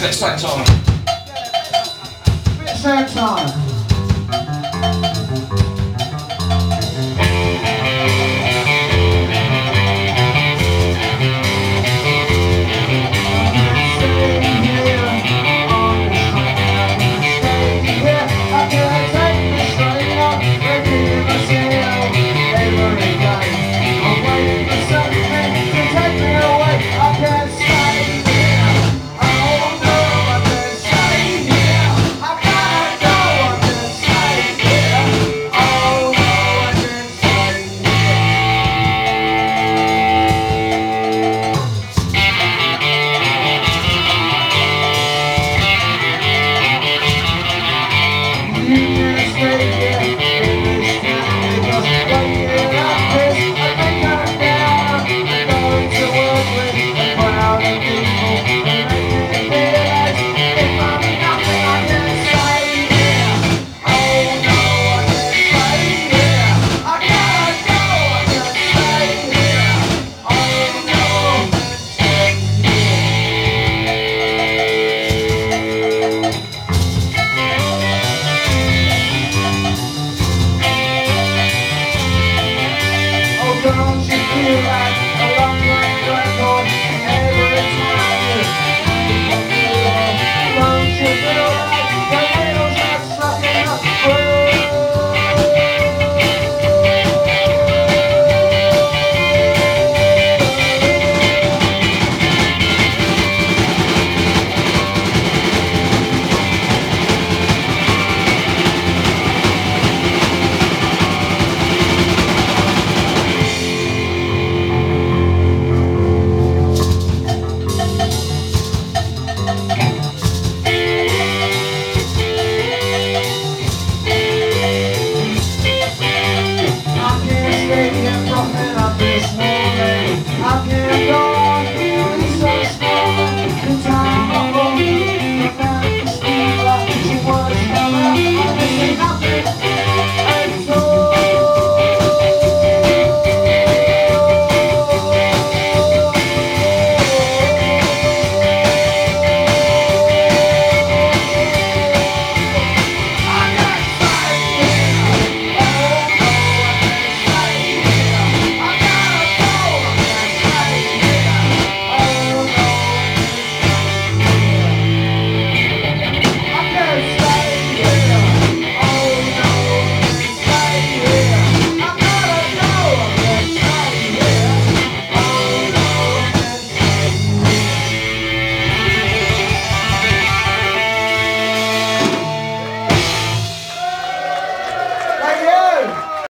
It's that time.